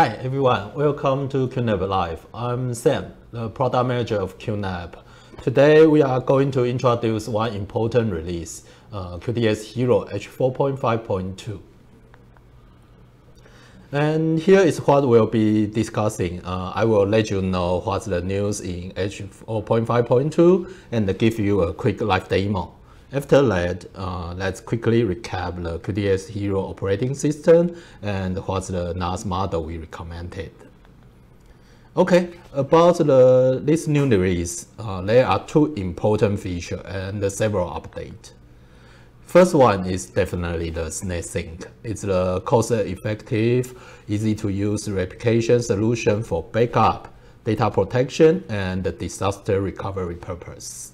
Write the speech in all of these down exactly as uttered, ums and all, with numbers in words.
Hi everyone, welcome to QNAP Live. I'm Sam, the product manager of QNAP. Today we are going to introduce one important release, uh, Q T S Hero H four point five point two. And here is what we'll be discussing. Uh, I will let you know what's the news in H four point five point two and give you a quick live demo. After that, uh, let's quickly recap the Q T S Hero operating system and what's the N A S model we recommended. Okay, about the, this new release, uh, there are two important features and several updates. First one is definitely the S N A P Sync. It's the cost-effective, easy-to-use replication solution for backup, data protection, and disaster recovery purpose.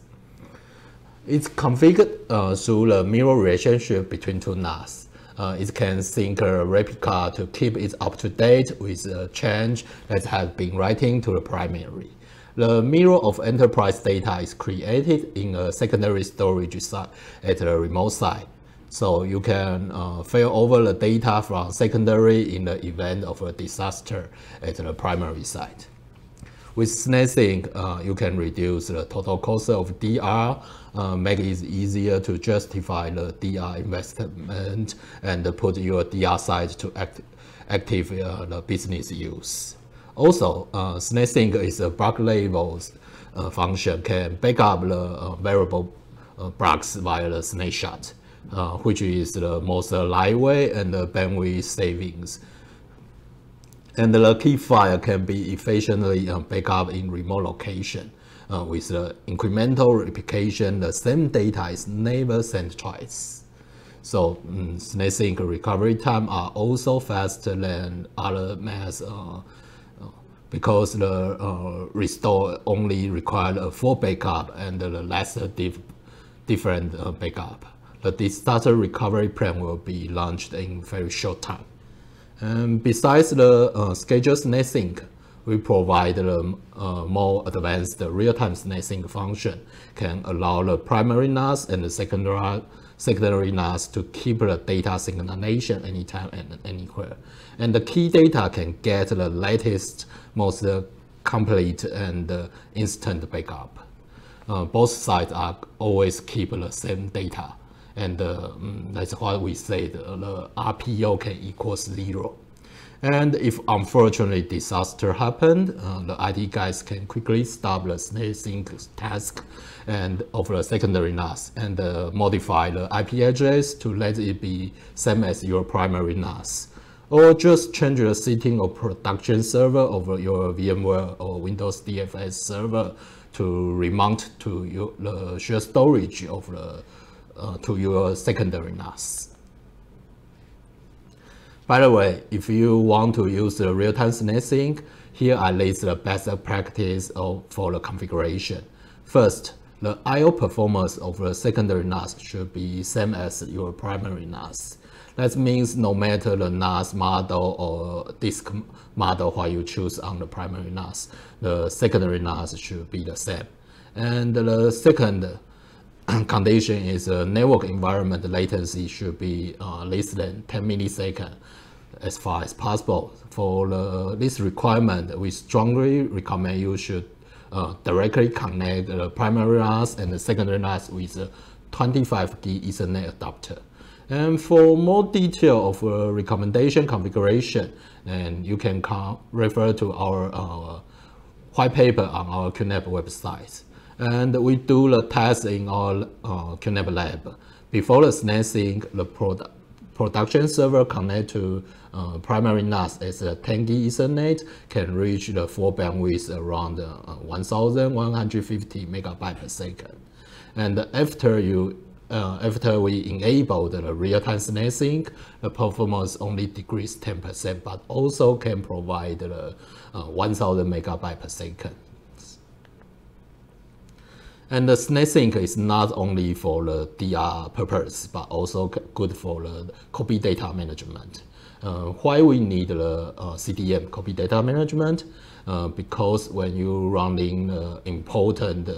It's configured uh, through the mirror relationship between two N A S. Uh, it can sync a replica to keep it up to date with a change that has been writing to the primary. The mirror of enterprise data is created in a secondary storage site at a remote site, so you can uh, fail over the data from secondary in the event of a disaster at the primary site. With S N A P Sync, uh, you can reduce the total cost of D R, uh, make it easier to justify the D R investment, and put your D R side to act, active uh, the business use. Also, uh, S N A P Sync is a block level uh, function, can back up the uh, variable uh, blocks via the SnapShot, uh, which is the most lightweight and the bandwidth savings. And the key file can be efficiently backed up in remote location. Uh, with the incremental replication, the same data is never sent twice. So um, S N A P Sync recovery time are also faster than other M A S uh, because the uh, restore only required a full backup and the less diff different uh, backup. The disaster recovery plan will be launched in very short time. And besides the uh, scheduled S N A P Sync, we provide a uh, more advanced real-time S N A P Sync function, can allow the primary N A S and the secondary, secondary N A S to keep the data synchronization anytime and anywhere. And the key data can get the latest, most uh, complete and uh, instant backup. Uh, both sides are always keep the same data. And uh, that's what we said, the R P O can equal zero. And if unfortunately disaster happened, uh, the I T guys can quickly stop the S N A P Sync task and of the secondary N A S and uh, modify the I P address to let it be same as your primary N A S. Or just change the setting of production server of your VMware or Windows D F S server to remount to your, the shared storage of the Uh, to your secondary N A S. By the way, if you want to use the real-time S N A P Sync, here I list the best practice of, for the configuration. First, the I O performance of the secondary N A S should be same as your primary N A S. That means no matter the N A S model or disk model what you choose on the primary N A S, the secondary N A S should be the same. And the second condition is the uh, network environment latency should be uh, less than ten milliseconds as far as possible. For uh, this requirement, we strongly recommend you should uh, directly connect the primary N A S and the secondary N A S with a twenty-five gig Ethernet adapter. And for more detail of uh, recommendation configuration, and you can refer to our uh, white paper on our QNAP website. And we do the test in our uh, QNAP lab. Before the S N A P Sync, the produ production server connect to uh, primary N A S as a ten gig Ethernet can reach the full bandwidth around uh, one thousand one hundred fifty megabytes per second. And after you, uh, after we enable the real-time S N A P Sync, the performance only decreased ten percent, but also can provide the uh, one thousand megabytes per second. And the S N A P Sync is not only for the D R purpose, but also good for the copy data management. Uh, why we need the uh, C D M, copy data management? Uh, because when you're running uh, important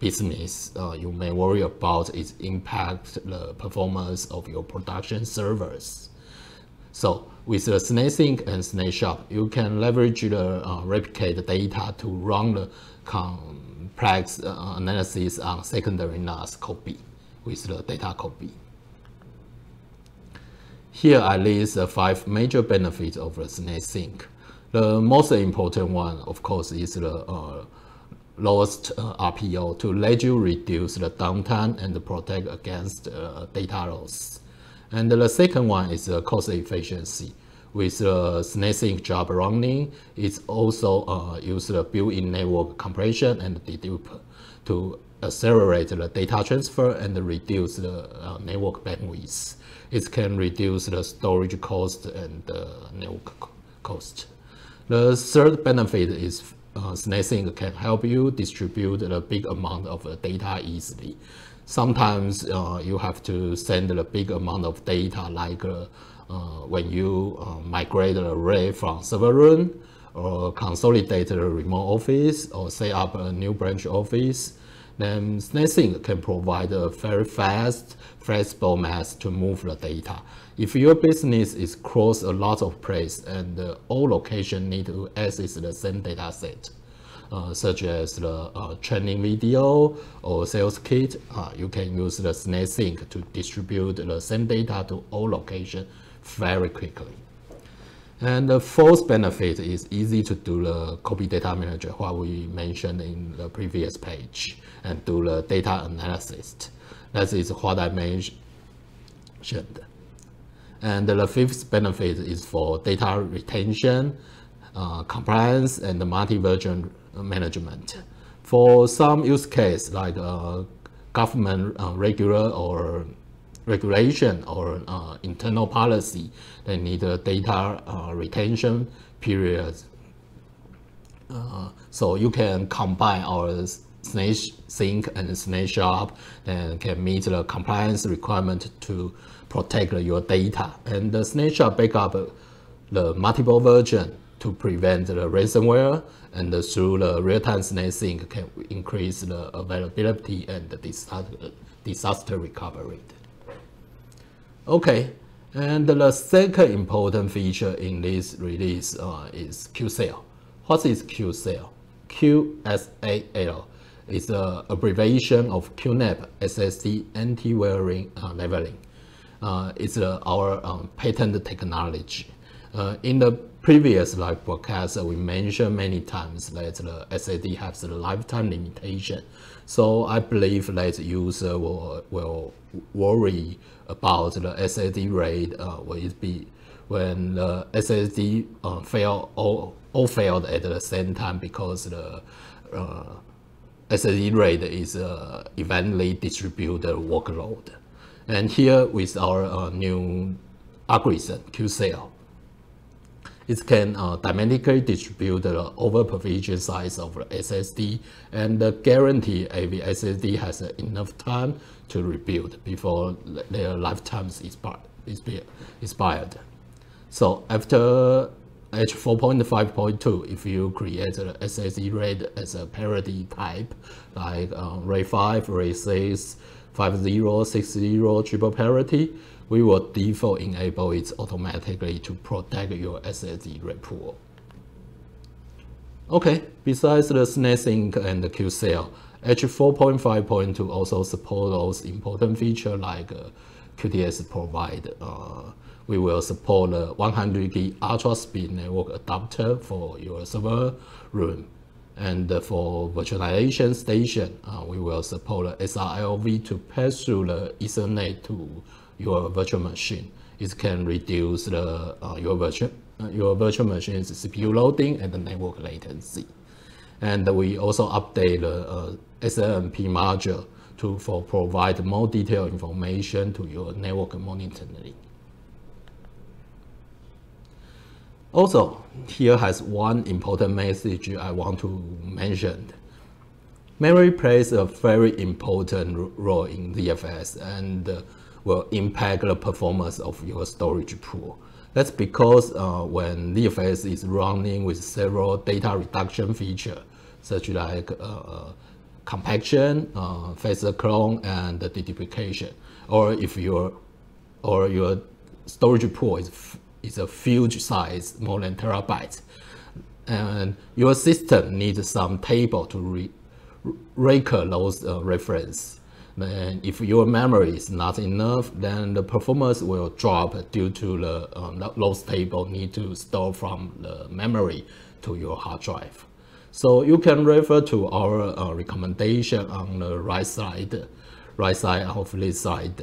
business, uh, you may worry about its impact the performance of your production servers. So with the SnapSync and SnapShot, you can leverage the uh, replicate data to run the complex uh, analysis on secondary N A S copy with the data copy. Here I list the five major benefits of the SnapSync. The most important one, of course, is the uh, lowest uh, R P O to let you reduce the downtime and protect against uh, data loss. And the second one is the cost efficiency. With the SnapSync job running, it's also uh, use the built-in network compression and dedupe to accelerate the data transfer and reduce the uh, network bandwidth. It can reduce the storage cost and uh, network cost. The third benefit is uh, SnapSync can help you distribute a big amount of data easily. Sometimes uh, you have to send a big amount of data, like uh, uh, when you uh, migrate an array from server room, or consolidate a remote office, or set up a new branch office. Then SnapSync can provide a very fast, flexible method to move the data. If your business is across a lot of places and uh, all locations need to access the same data set, Uh, such as the uh, training video or sales kit, uh, you can use the SnapSync to distribute the same data to all locations very quickly. And the fourth benefit is easy to do the copy data manager, what we mentioned in the previous page, and do the data analysis. That is what I mentioned. And the fifth benefit is for data retention, uh, compliance, and multi-version management. For some use case, like uh, government uh, regular or regulation or uh, internal policy, they need a data uh, retention period. Uh, so you can combine our SnapSync and SnapShot and can meet the compliance requirement to protect your data. And the SnapShot backup the multiple version to prevent the ransomware, and through the real-time SnapSync can increase the availability and the disaster recovery. Okay, and the second important feature in this release uh, is Q S A L. What is Q S A L? Q S A L is an abbreviation of Q NAP S S D Anti-Wearing uh, Leveling. Uh, it's uh, our um, patented technology. Uh, in the previous live broadcast, we mentioned many times that the S S D has a lifetime limitation. So I believe that user will, will worry about the S S D RAID uh, will it be when the S S D uh, fail all, all failed at the same time, because the uh, S S D RAID is uh, evenly distributed workload. And here with our uh, new algorithm Q S A L, it can uh, dynamically distribute the over-provision size of the S S D and uh, guarantee every S S D has uh, enough time to rebuild before their lifetime is expired. So after H four point five point two, if you create an S S D RAID as a parity type, like uh, RAID five, RAID six, fifty, sixty, triple parity, we will default enable it automatically to protect your S S D RAID pool. Okay, besides the SnapSync and the Q S A L, H four point five point two also supports those important features like uh, Q T S provide. Uh, we will support the one hundred gig ultra-speed network adapter for your server room. And for virtualization station, uh, we will support the S R I O V to pass through the Ethernet to your virtual machine. It can reduce the, uh, your, virtual, uh, your virtual machine's C P U loading and the network latency. And we also update the uh, S N M P module to for provide more detailed information to your network monitoring. Also, here has one important message I want to mention. Memory plays a very important role in Z F S and uh, will impact the performance of your storage pool. That's because uh, when D F S is running with several data reduction features, such like uh, compaction, uh, faster clone, and deduplication, or if your or your storage pool is is a huge size, more than terabytes. And your system needs some table to re record those uh, references. Then if your memory is not enough, then the performance will drop due to the um, those table need to store from the memory to your hard drive. So you can refer to our uh, recommendation on the right side, right side of this slide.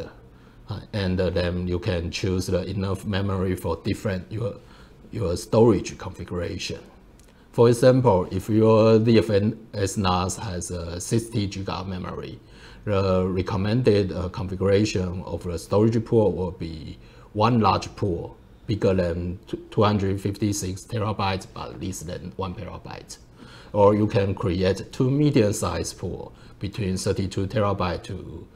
Uh, and uh, then you can choose the enough memory for different your, your storage configuration. For example, if your D F S N A S has a sixty gigabyte memory, the recommended uh, configuration of the storage pool will be one large pool, bigger than two hundred fifty-six terabytes, but less than one terabyte. Or you can create two medium-sized pool between thirty-two terabyte to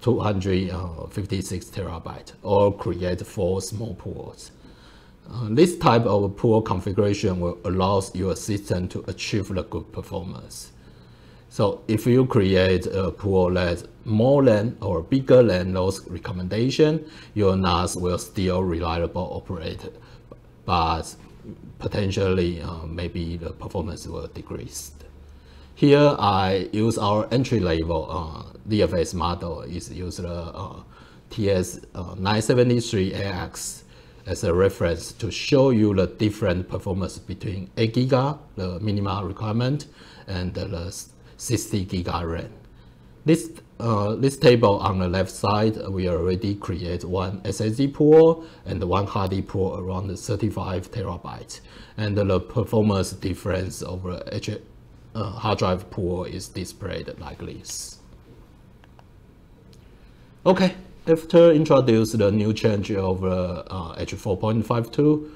two hundred fifty-six terabyte, or create four small pools. Uh, this type of pool configuration will allow your system to achieve the good performance. So if you create a pool that's more than or bigger than those recommendations, your N A S will still reliably operate, but potentially uh, maybe the performance will decrease. Here I use our entry-level uh, D F S model. It's used uh, T S nine seven three A X as a reference to show you the different performance between eight gigabyte, the minimal requirement, and the sixty gigabyte RAM. This, uh, this table on the left side, we already create one S S D pool and one hard disk pool around thirty-five terabytes. And the performance difference over H Uh, hard drive pool is displayed like this. Okay, after introduce the new change of uh, uh, H four point five two,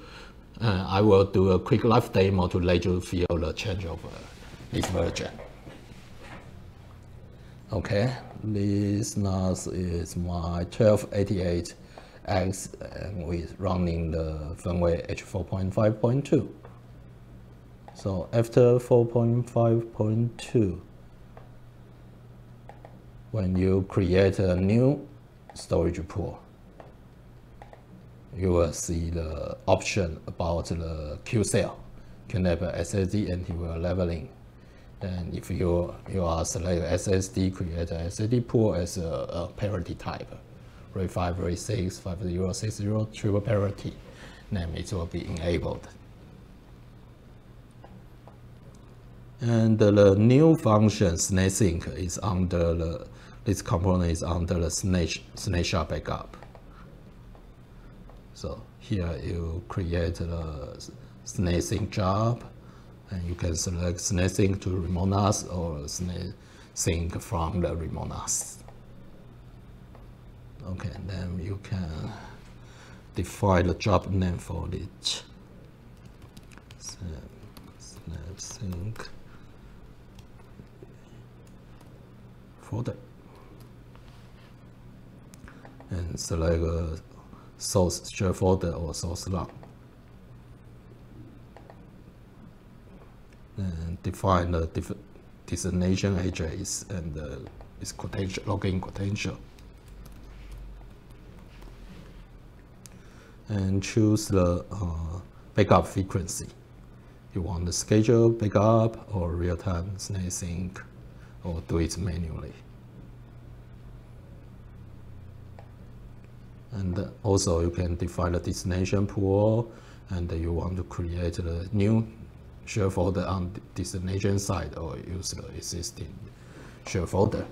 uh, I will do a quick live demo to let you feel the change of uh, this version. Okay, this N A S is my twelve eighty-eight X and we're running the firmware H four point five point two. So after four point five point two, when you create a new storage pool, you will see the option about the Q S A L, QNAP S S D anti-wear leveling. And if you, you are select S S D, create an S S D pool as a, a parity type, RAID five, RAID six, five zero six zero, triple parity, then it will be enabled. And the new function SnapSync is under the, this component is under the SnapShot backup. So here you create the SnapSync job, and you can select SnapSync to remote N A S or SnapSync from the remote N A S. Okay, then you can define the job name for it. So, SnapSync folder, and select a source share folder or source log, and define the def destination address and the, its potential login potential, and choose the uh, backup frequency. You want the schedule backup or real-time SnapSync, or do it manually. And also you can define the destination pool, and you want to create a new share folder on the destination side or use the existing share folder.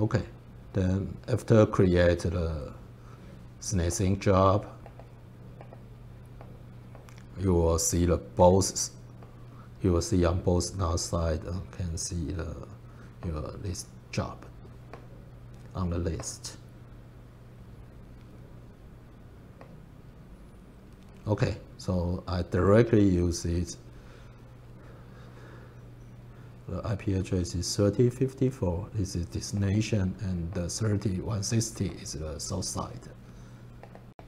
Okay, then after create the SnapSync job, you will see the both You will see on both N A S side, uh, can see the your list job on the list. Okay, so I directly use it. The I P address is thirty fifty-four. This is destination, and the thirty one sixty is the source side.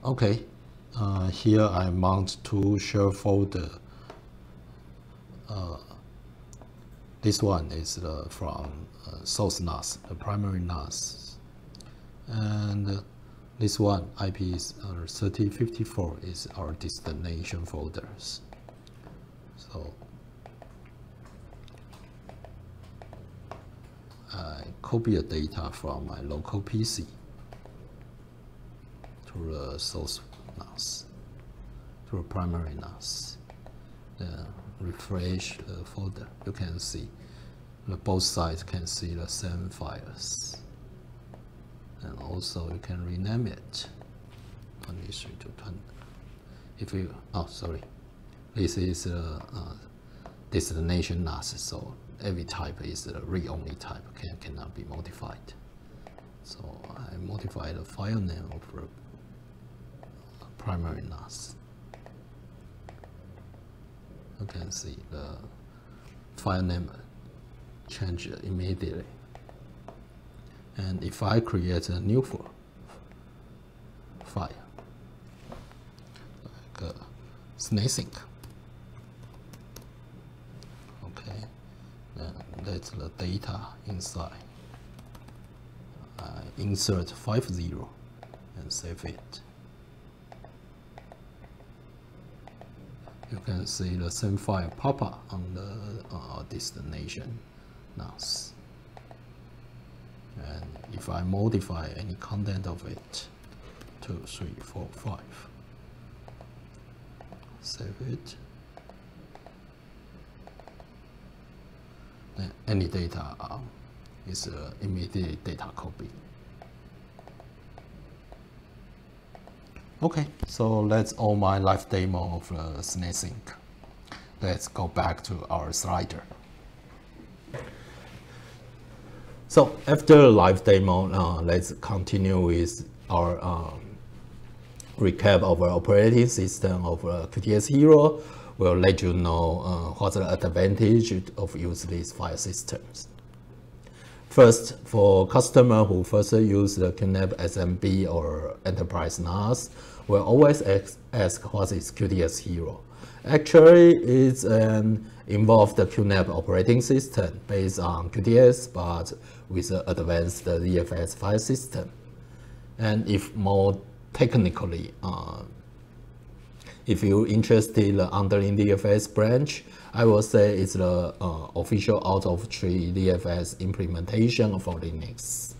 Okay, uh, here I mount two shared folder. Uh, this one is uh, from uh, source N A S, the primary N A S, and This one, I P is thirty fifty-four, is our destination folders. So I copy the data from my local P C to the source N A S, to the primary N A S. Then refresh the folder. You can see the both sides can see the same files. And also you can rename it twenty-three to twenty. If you, oh sorry, this is a uh, destination N A S, so every type is a read-only type, can cannot be modified. So I modify the file name of the primary N A S. You can see the file name changed immediately. And if I create a new file, like uh, snasync, okay, then that's the data inside. I insert five zero and save it. You can see the same file pop up on the uh, destination N A S. And if I modify any content of it, two, three, four, five, save it, then any data uh, is uh, immediate data copy. Okay, so that's all my live demo of uh, SnapSync. Let's go back to our slider. So after the live demo, uh, let's continue with our um, recap of our operating system of uh, Q T S Hero. We'll let you know uh, what's the advantage of using these file systems. First, for customers who first use the QNAP S M B or Enterprise N A S, we'll always ask what is Q T S Hero. Actually, it's an involved QNAP operating system based on Q T S, but with an advanced D F S file system. And if more technically, uh, if you're interested under in D F S branch, I will say it's the uh, official out of tree D F S implementation for Linux.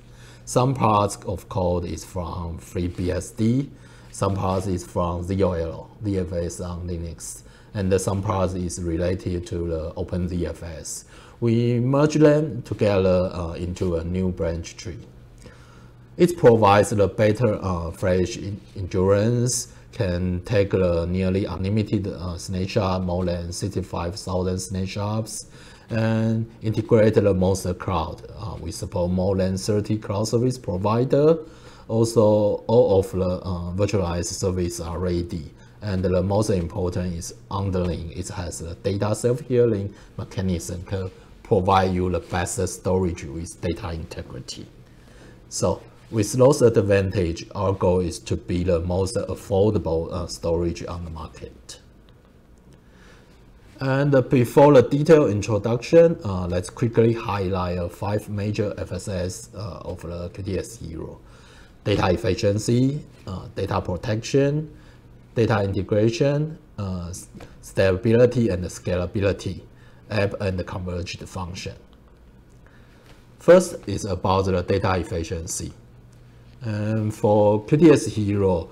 Some parts of code is from FreeBSD, some parts is from Z O L, D F S on Linux, and some parts is related to the OpenDFS. We merge them together uh, into a new branch tree. It provides the better uh, flash endurance, can take the nearly unlimited uh, snapshot, more than sixty-five thousand snapshots, and integrate the most cloud. Uh, we support more than thirty cloud service providers. Also, all of the uh, virtualized services are ready. And the most important is underlying. It has a data self-healing mechanism to provide you the best storage with data integrity. So with those advantages, our goal is to be the most affordable uh, storage on the market. And uh, before the detailed introduction, uh, let's quickly highlight uh, five major F S S uh, of the Q T S Hero. Data efficiency, uh, data protection, data integration, uh, stability and scalability, app and converged function. First is about the data efficiency. And for Q T S Hero,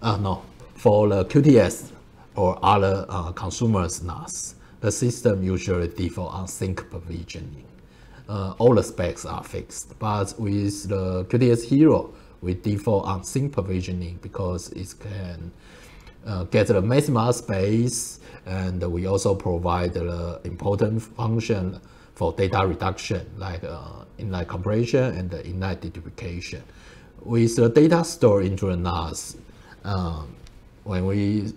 uh, no, for the Q T S or other uh, consumers N A S, the system usually default on sync provisioning. Uh, all the specs are fixed, but with the Q T S Hero, we default on sync provisioning because it can uh, get the maximum space, and we also provide the important function for data reduction, like uh, inline compression and inline deduplication. With the data stored into the N A S, um, when we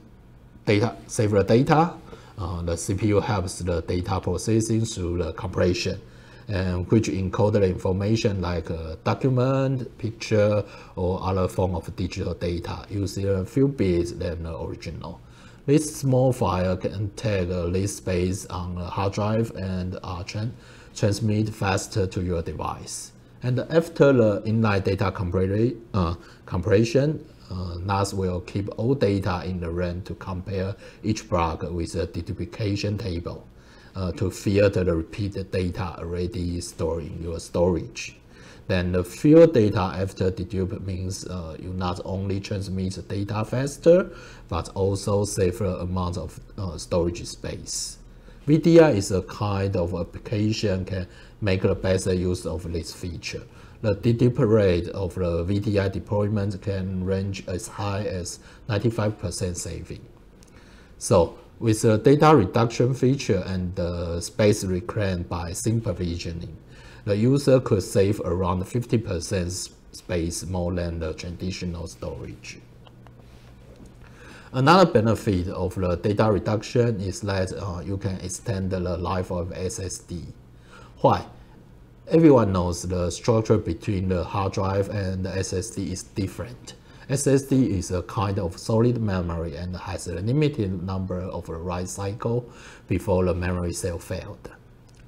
data, save the data, uh, the C P U helps the data processing through the compression, and which encode the information like a document, picture, or other form of digital data using a few bits than the original. This small file can take less space on a hard drive and uh, tran transmit faster to your device. And after the inline data compar uh, comparison, uh, N A S will keep all data in the RAM to compare each block with a deduplication table uh, to filter the repeated data already stored in your storage. Then the field data after dedupe means uh, you not only transmit the data faster, but also safer amount of uh, storage space. V D I is a kind of application can make the best use of this feature. The dedupe rate of the V D I deployment can range as high as ninety-five percent saving. So, with the data reduction feature and the space reclaimed by sync provisioning, the user could save around fifty percent space more than the traditional storage. Another benefit of the data reduction is that uh, you can extend the life of S S D. Why? Everyone knows the structure between the hard drive and the S S D is different. S S D is a kind of solid memory and has a limited number of write cycles before the memory cell failed.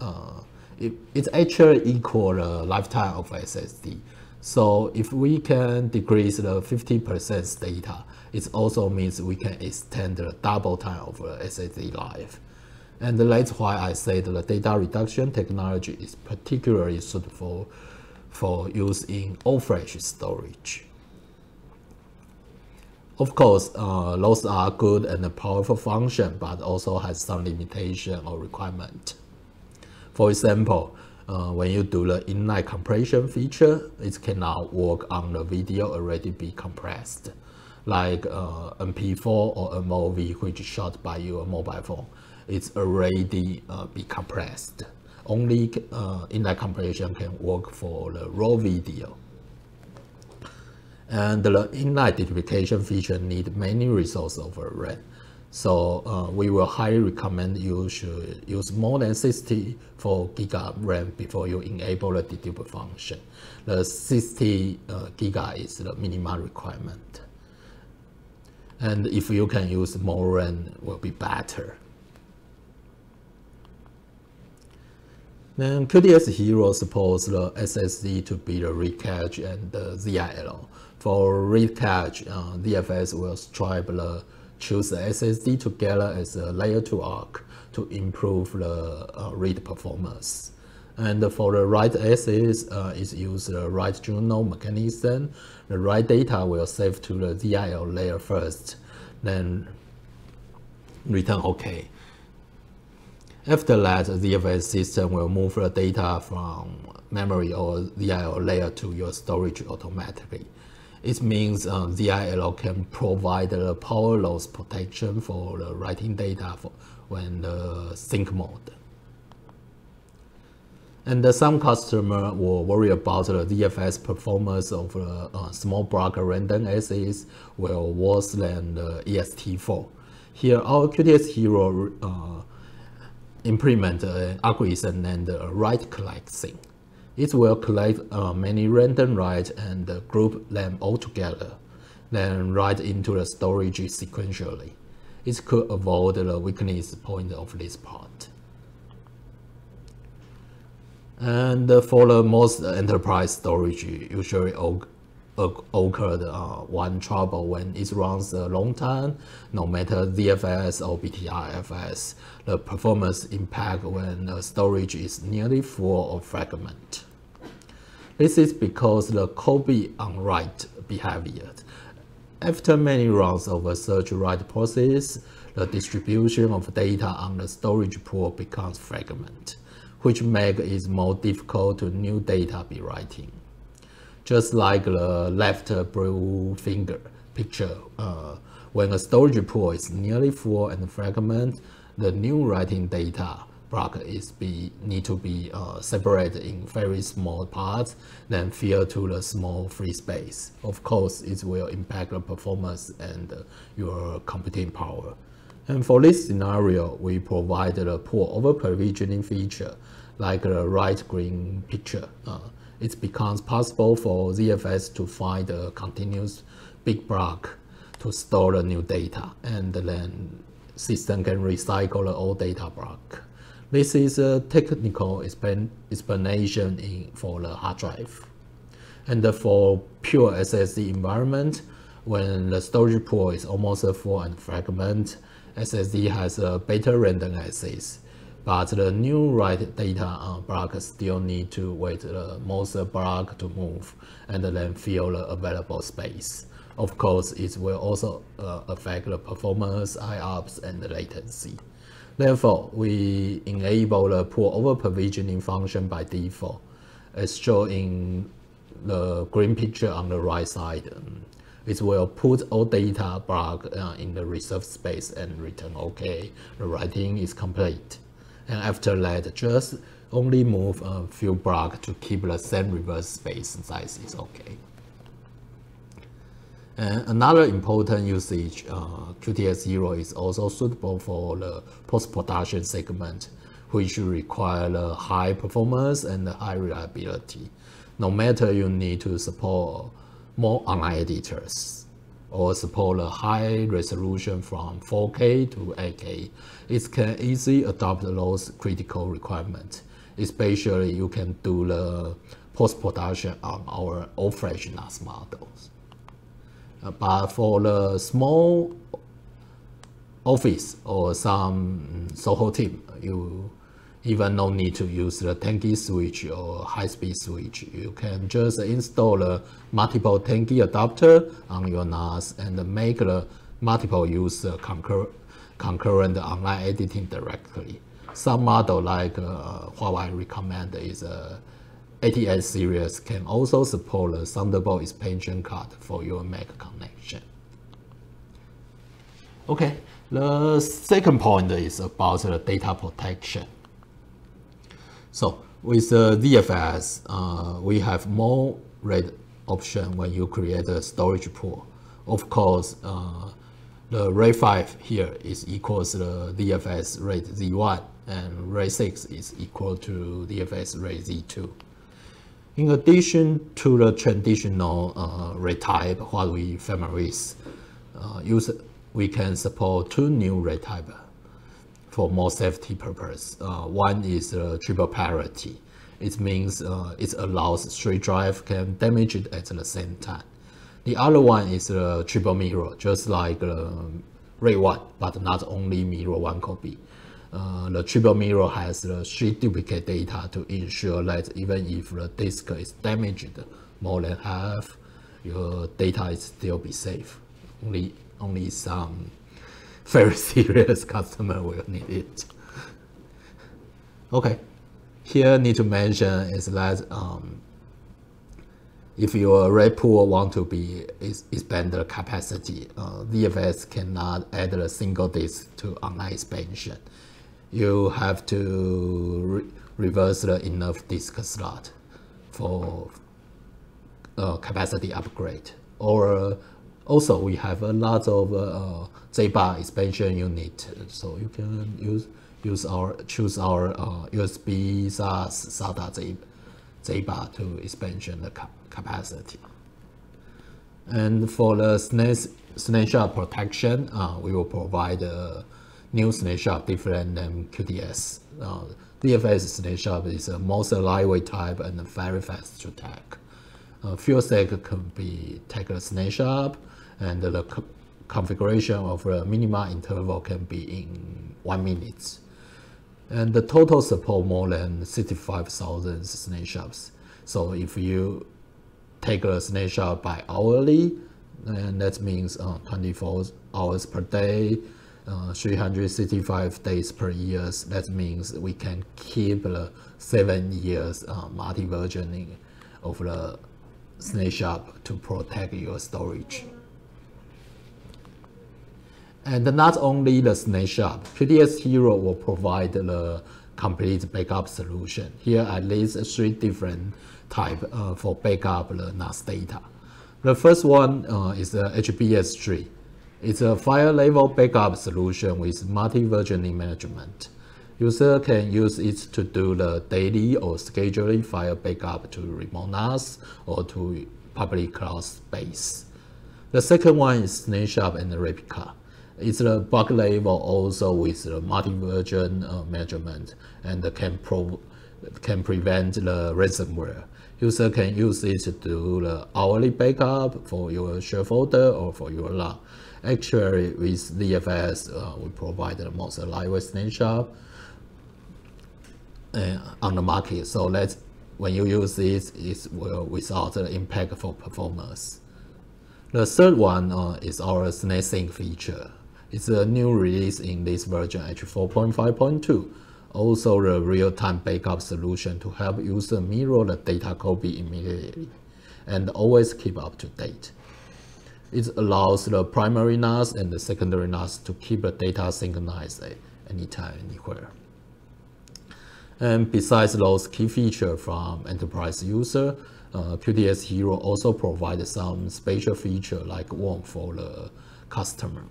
Uh, it, it's actually equal to the lifetime of S S D. So if we can decrease the fifty percent data, it also means we can extend the double time of S S D life. And that's why I said the data reduction technology is particularly suitable for use in all-flash storage. Of course, uh, those are good and powerful functions, but also has some limitation or requirement. For example, Uh, when you do the inline compression feature, it cannot work on the video already be compressed, like uh, M P four or M O V, which is shot by your mobile phone. It's already uh, be compressed. Only uh, inline compression can work for the raw video. And the inline deduplication feature needs many resources of RAM. So uh, we will highly recommend you should use more than sixty-four gigabytes RAM before you enable the dedupe function. The sixty gigabytes is the minimum requirement. And if you can use more RAM, it will be better. Then Q T S Hero supports the S S D to be the read catch and the Z I L. For read catch, uh, D F S will stripe the choose the S S D together as a layer two arc to improve the uh, read performance. And for the write access, uh, it uses the write journal mechanism. The write data will save to the Z I L layer first, then return OK. After that, the D F S system will move the data from memory or Z I L layer to your storage automatically. It means uh, Z I L can provide the power loss protection for the writing data for when the sync mode. And uh, some customers will worry about the D F S performance of the uh, small block random access will worse than the E S T four. Here, our Q T S Hero uh, implement an algorithm and a write collect sync. It will collect uh, many random writes and uh, group them all together, then write into the storage sequentially. It could avoid the weakness point of this part. And uh, for the most enterprise storage, usually occurred uh, one trouble when it runs a long time, no matter Z F S or B T R F S, the performance impact when the storage is nearly full or fragmented. This is because the copy on write behavior. After many rounds of a search write process, the distribution of data on the storage pool becomes fragmented, which makes it more difficult to new data be writing. Just like the left blue finger picture, uh, when a storage pool is nearly full and fragmented, the new writing data block is be need to be uh, separated in very small parts, then filled to the small free space. Of course, it will impact the performance and uh, your computing power. And for this scenario, we provided a pool over provisioning feature, like the right green picture. Uh, it becomes possible for Z F S to find a continuous big block to store the new data, and then system can recycle the old data block. This is a technical explanation in, for the hard drive. And for pure S S D environment, when the storage pool is almost full and fragment, S S D has a better random access. But the new write data on block still need to wait the most block to move and then fill the available space. Of course, it will also uh, affect the performance, I O P S, and the latency. Therefore, we enable the pool over provisioning function by default, as shown in the green picture on the right side. It will put all data block uh, in the reserved space and return OK. The writing is complete. And after that, just only move a few blocks to keep the same reverse space size is okay. And another important usage, uh, Q T S Hero is also suitable for the post-production segment, which require the high performance and the high reliability. No matter you need to support more online editors, or support a high resolution from four K to eight K. It can easily adopt those critical requirements. Especially you can do the post-production on our old-flash N A S models. Uh, but for the small office or some Soho team, you even no need to use the ten gig switch or high-speed switch. You can just install a multiple ten gig adapter on your N A S and make the multiple user concur concurrent online editing directly. Some model like uh, Huawei recommend is uh, A T S series can also support the Thunderbolt expansion card for your Mac connection. Okay, the second point is about the data protection. So with the D F S, uh, we have more RAID option when you create a storage pool. Of course, uh, the RAID five here is equals the D F S RAID Z one, and RAID six is equal to D F S RAID Z two. In addition to the traditional uh, RAID type, what we familiar with, uh, use, we can support two new RAID types for more safety purpose. Uh, one is uh, triple parity. It means uh, it allows straight drive can damage it at the same time. The other one is uh, triple mirror, just like uh, RAID one, but not only mirror one copy. Uh, the triple mirror has the sheet duplicate data to ensure that even if the disk is damaged more than half, your data is still be safe. Only, only some very serious customer will need it. Okay, here need to mention is that um, if your RAID pool want to be expand the capacity, uh, D F S cannot add a single disk to online expansion. You have to re reverse the enough disk slot for uh, capacity upgrade. Or also, we have a lot of uh, Z bar expansion unit, so you can use use our choose our uh, U S B S A S S A T A Z bar to expansion the cap capacity. And for the snapshot protection, uh, we will provide a new snapshot different than Q T S. Uh, D F S snapshot is the most lightweight type and very fast to take. A few seconds can be take a snapshot, and the co configuration of the minima interval can be in one minute. And the total support more than sixty-five thousand snapshots. So if you take a snapshot by hourly, and that means uh, twenty-four hours per day, uh, three hundred sixty-five days per year, that means we can keep the seven years uh, multi-versioning of the snapshot to protect your storage. And not only the snapshot, Q T S Hero will provide the complete backup solution. Here are at least three different types uh, for backup the N A S data. The first one uh, is the H B S three. It's a file level backup solution with multi-versioning management. User can use it to do the daily or scheduling file backup to remote N A S or to public cloud space. The second one is snapshot and replica. It's a buck level also with the multi-version uh, measurement and can pro can prevent the ransomware. User can use it to do the hourly backup for your shared folder or for your log. Actually, with D F S, uh, we provide the most reliable snapshot uh, on the market. So that's when you use this, it's well, without the impact for performance. The third one uh, is our snap sync feature. It's a new release in this version H four point five point two. Also the real-time backup solution to help user mirror the data copy immediately and always keep up to date. It allows the primary N A S and the secondary N A S to keep the data synchronized at any time, anywhere. And besides those key features from enterprise user, uh, Q T S Hero also provides some special feature like W O M for the customer.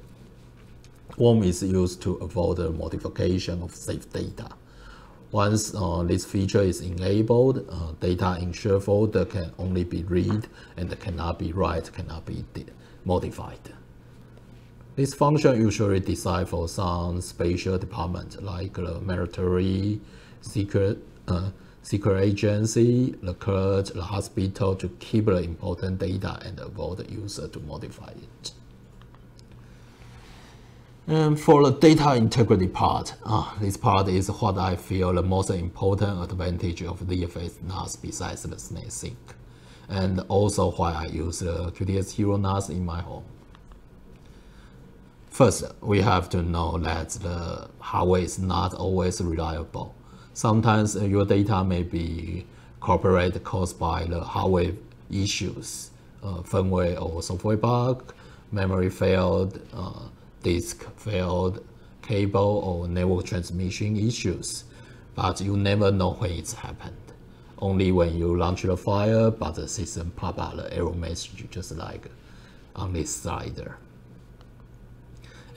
W O M is used to avoid the modification of safe data. Once uh, this feature is enabled, uh, data in shared folder can only be read and cannot be write, cannot be modified. This function usually designed for some special department like the military, secret, uh, secret agency, the court, the hospital to keep the important data and avoid the user to modify it. And for the data integrity part, ah, this part is what I feel the most important advantage of D F S N A S besides the snap sync, and also why I use the Q T S Hero N A S in my home. First, we have to know that the hardware is not always reliable. Sometimes your data may be corporate caused by the hardware issues, uh, firmware or software bug, memory failed, uh, disk failed, cable or network transmission issues, but you never know when it's happened. Only when you launch the file, but the system pop up the error message just like on this slider.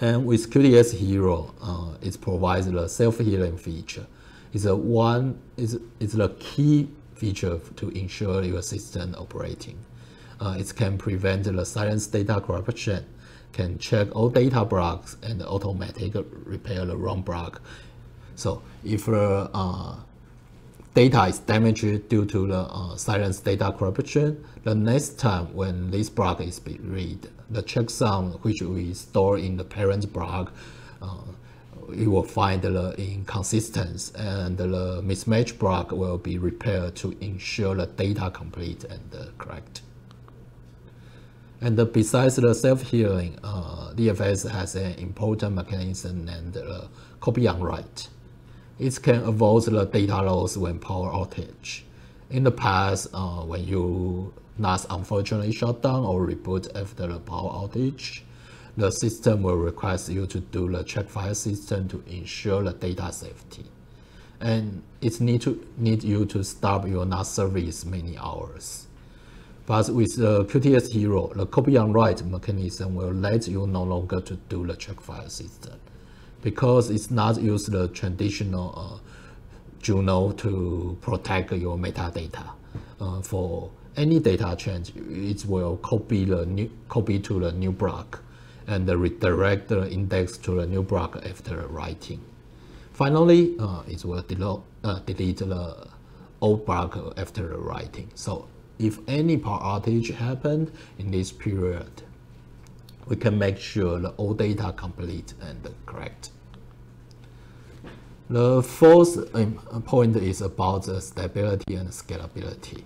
And with Q T S Hero, uh, it provides the self-healing feature. It's a one, it's, it's the key feature to ensure your system operating. Uh, it can prevent the silenced data corruption, can check all data blocks and automatically repair the wrong block. So if uh, uh, data is damaged due to the uh, silenced data corruption, the next time when this block is read, the checksum which we store in the parent block, uh, it will find the inconsistency and the mismatch block will be repaired to ensure the data complete and uh, correct. And besides the self-healing, uh, D F S has an important mechanism and uh, copy on write. It can avoid the data loss when power outage. In the past, uh, when you N A S unfortunately shut down or reboot after the power outage, the system will request you to do the check file system to ensure the data safety. And it need to need you to stop your N A S service many hours. But with the Q T S Hero, the copy on write mechanism will let you no longer to do the check file system, because it's not use the traditional uh, Juno to protect your metadata. Uh, for any data change, it will copy the new copy to the new block, and redirect the index to the new block after writing. Finally, uh, it will del uh, delete the old block after writing. So if any power outage happened in this period, we can make sure the all data complete and correct. The fourth point is about the stability and scalability.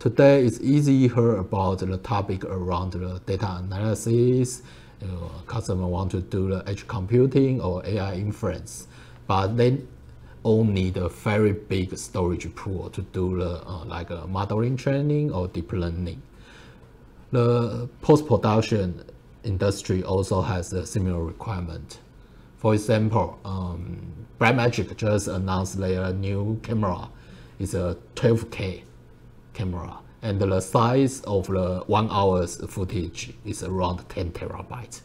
Today, it's easy to hear about the topic around the data analysis. You know, customers want to do the edge computing or A I inference, but then all need a very big storage pool to do the, uh, like a modeling training or deep learning. The post-production industry also has a similar requirement. For example, um, Blackmagic just announced their new camera. It's a twelve K camera, and the size of the one hour's footage is around ten terabytes.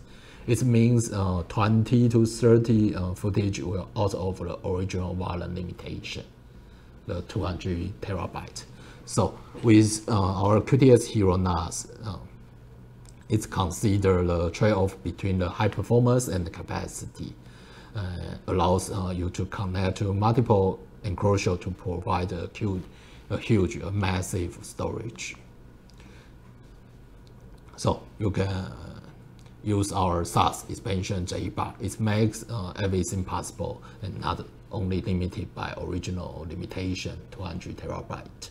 It means uh, twenty to thirty uh, footage will out of the original volume limitation, the two hundred terabytes. So with uh, our Q T S Hero N A S, uh, it's considered the trade-off between the high performance and the capacity. Uh, allows uh, you to connect to multiple enclosures to provide a huge, a huge, a massive storage. So you can uh, use our S A S expansion J bar. It makes uh, everything possible and not only limited by original limitation two hundred terabyte.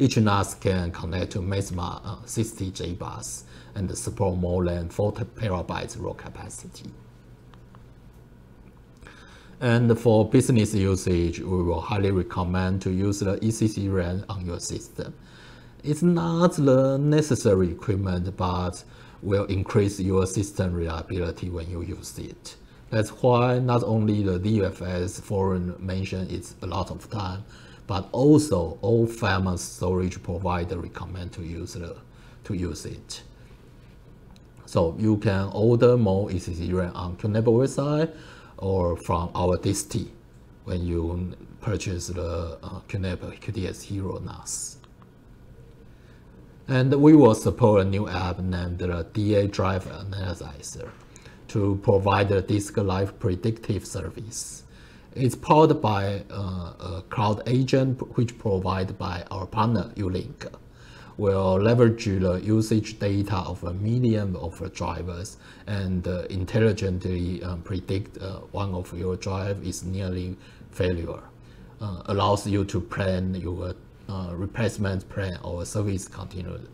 Each N A S can connect to maximum uh, sixty J bars and support more than four terabytes raw capacity. And for business usage, we will highly recommend to use the E C C RAM on your system. It's not the necessary equipment, but will increase your system reliability when you use it. That's why not only the D F S forum mentioned it a lot of time, but also all famous storage providers recommend to use the, to use it. So you can order more E C C RAM on QNAP website, or from our distri when you purchase the uh, QNAP Q T S Hero N A S. And we will support a new app named the D A Drive Analyzer to provide a disk life predictive service. It's powered by uh, a cloud agent which provided by our partner Ulink. Will leverage the usage data of a million of drivers and uh, intelligently um, predict uh, one of your drive is nearly failure. Uh, allows you to plan your uh, replacement plan or service continuity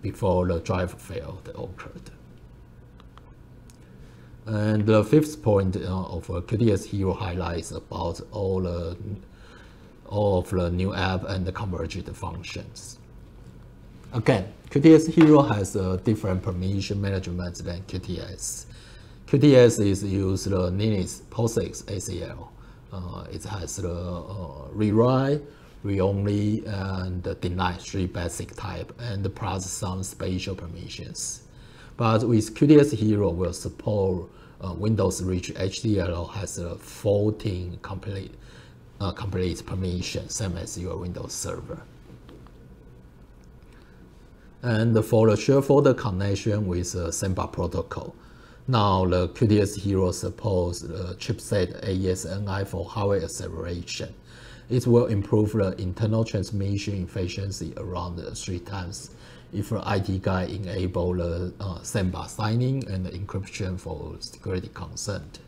before the drive failed occurred. And the fifth point uh, of Q T S Hero highlights about all, uh, all of the new app and the converged functions. Again, Q T S Hero has a different permission management than Q T S. Q T S is used the Linux POSIX A C L. Uh, it has the uh, rewrite, read-only, and deny three basic type, and plus some spatial permissions. But with Q T S Hero, will support uh, Windows Rich H D L has uh, fourteen complete uh, complete permissions, same as your Windows Server. And for the shared folder connection with the uh, Samba protocol, now the Q T S Hero supports the chipset A E S N I for hardware acceleration. It will improve the internal transmission efficiency around uh, three times if the I T guy enables the uh, Samba signing and encryption for security consent.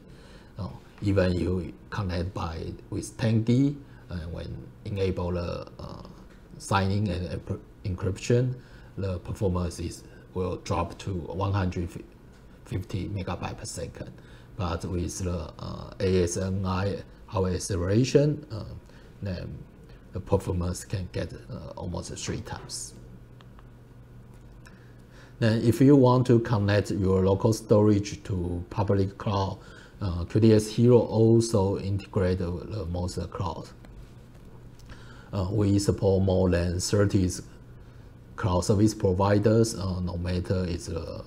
Uh, even you connect by with ten G, and when enable the uh, signing and encryption, the performance is, will drop to one hundred fifty megabytes per second. But with the uh, A E S N I hardware acceleration, uh, then the performance can get uh, almost three times. Then if you want to connect your local storage to public cloud, uh, Q T S Hero also integrates the Monster Cloud. Uh, we support more than thirty cloud service providers, uh, no matter it's a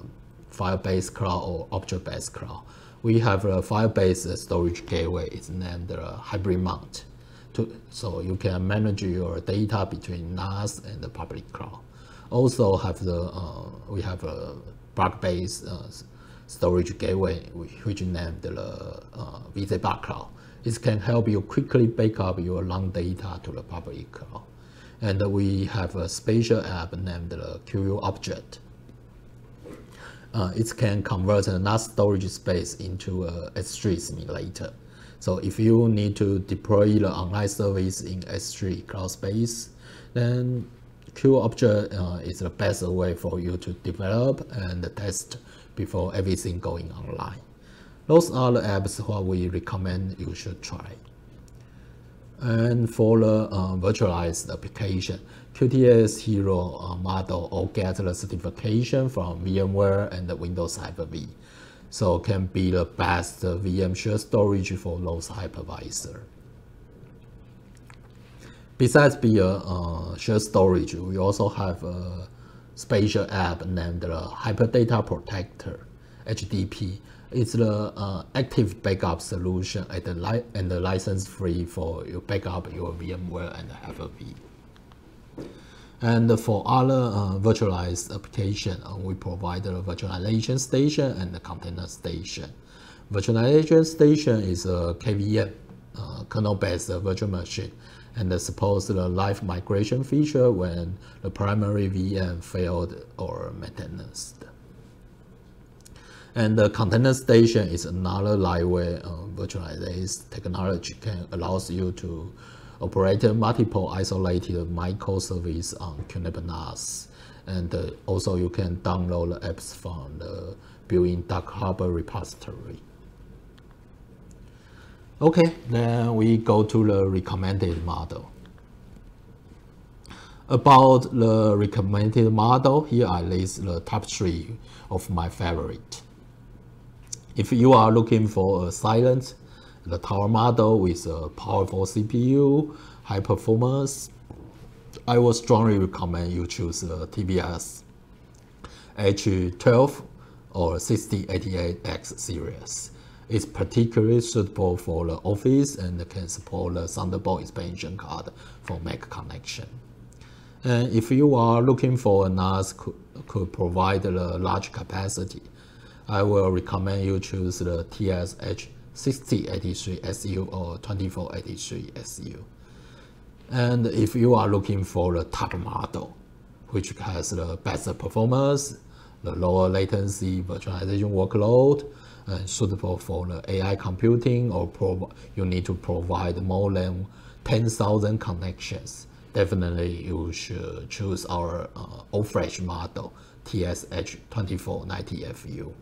file-based cloud or object-based cloud. We have a file-based storage gateway. It's named the Hybrid Mount, to, so you can manage your data between N A S and the public cloud. Also, have the uh, we have a block-based uh, storage gateway, which is named the uh, VZBlock Cloud. It can help you quickly back up your long data to the public cloud. And we have a spatial app named the QUObject. Uh, it can convert a N A S storage space into a S three simulator. So if you need to deploy the online service in S three cloud space, then QUObject uh, is the best way for you to develop and test before everything going online. Those are the apps what we recommend you should try. And for the uh, virtualized application, Q T S Hero uh, model or get the certification from VMware and the Windows Hyper-V, so can be the best uh, V M shared storage for those hypervisor. Besides being a uh, shared storage, we also have a spatial app named the HyperData Protector H D P. It's the uh, active backup solution at the li and the license free for you backup your VMware and Hyper-V. And for other uh, virtualized application, uh, we provide a virtualization station and a container station. Virtualization station is a K V M, uh, kernel-based virtual machine, and supports the live migration feature when the primary V M failed or maintenance. And the container station is another lightweight uh, virtualized technology that allows you to operate multiple isolated microservices on QuNAP N A S. And uh, also you can download the apps from the built-in Dark Harbor repository. Okay, then we go to the recommended model. About the recommended model, here I list the top three of my favorite. If you are looking for a silent, the tower model with a powerful C P U, high performance, I would strongly recommend you choose the T B S H twelve or sixty eighty-eight X series. It's particularly suitable for the office and can support the Thunderbolt expansion card for Mac connection. And if you are looking for a N A S could, could provide the large capacity, I will recommend you choose the T S H sixty eighty-three S U or twenty-four eighty-three S U. And if you are looking for the top model, which has the best performance, the lower latency virtualization workload, and suitable for the A I computing, or you need to provide more than ten thousand connections, definitely you should choose our uh, all-flash model, T S H twenty-four ninety F U.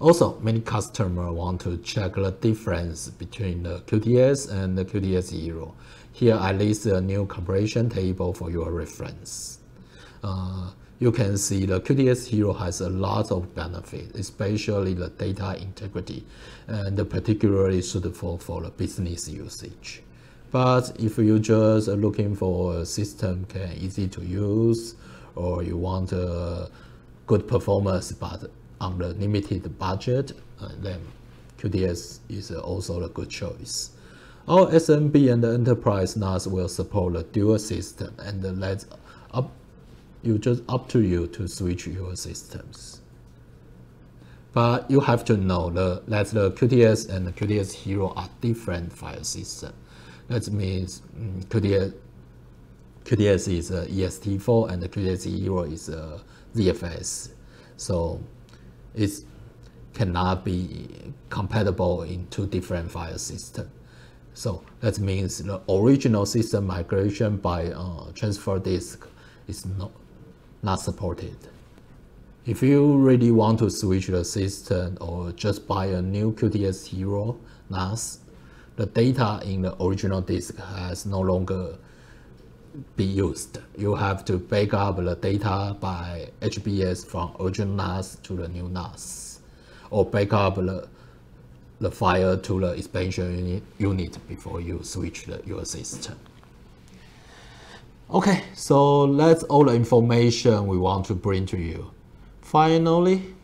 Also, many customers want to check the difference between the Q T S and the Q T S Hero. Here I list a new comparison table for your reference. Uh, you can see the Q T S Hero has a lot of benefits, especially the data integrity, and particularly suitable for the business usage. But if you just are looking for a system can easy to use, or you want a good performance but on the limited budget, uh, then Q T S is also a good choice. Our S N M P and the enterprise N A S will support the dual system, and that's up you just up to you to switch your systems. But you have to know the, that the Q T S and the Q T S Hero are different file systems. That means um, Q T S, Q T S is uh, E S T four and the Q T S Hero is uh, Z F S. So it cannot be compatible in two different file systems. So that means the original system migration by uh, transfer disk is not, not supported. If you really want to switch the system or just buy a new Q T S Hero N A S, the data in the original disk has no longer be used. You have to back up the data by H B S from original N A S to the new N A S, or back up the, the file to the expansion unit, unit before you switch the, your system. Okay, so that's all the information we want to bring to you. Finally,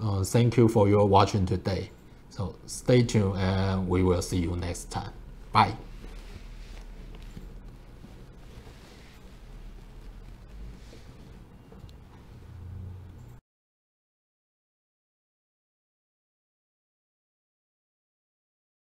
uh, thank you for your watching today. So stay tuned and we will see you next time. Bye.